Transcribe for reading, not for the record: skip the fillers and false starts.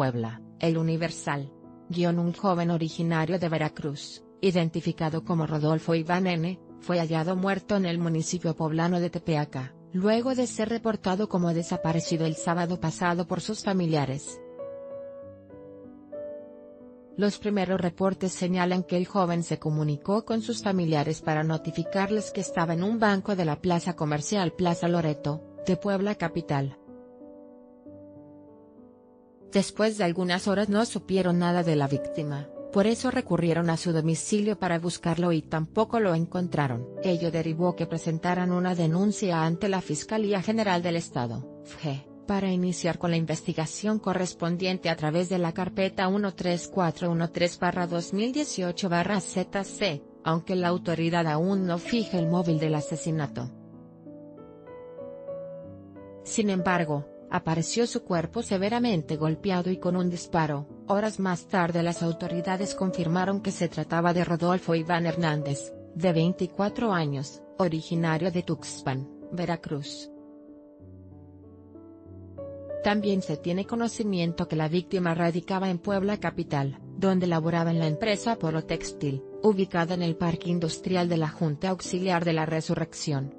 Puebla, El Universal. Un joven originario de Veracruz, identificado como Rodolfo Iván N., fue hallado muerto en el municipio poblano de Tepeaca, luego de ser reportado como desaparecido el sábado pasado por sus familiares. Los primeros reportes señalan que el joven se comunicó con sus familiares para notificarles que estaba en un banco de la plaza comercial Plaza Loreto, de Puebla capital. Después de algunas horas no supieron nada de la víctima, por eso recurrieron a su domicilio para buscarlo y tampoco lo encontraron. Ello derivó que presentaran una denuncia ante la Fiscalía General del Estado, FGE, para iniciar con la investigación correspondiente a través de la carpeta 13413/2018/ZC, aunque la autoridad aún no fija el móvil del asesinato. Sin embargo, apareció su cuerpo severamente golpeado y con un disparo. Horas más tarde las autoridades confirmaron que se trataba de Rodolfo Iván Hernández, de 24 años, originario de Tuxpan, Veracruz. También se tiene conocimiento que la víctima radicaba en Puebla capital, donde laboraba en la empresa Polo Textil, ubicada en el parque industrial de la Junta Auxiliar de la Resurrección.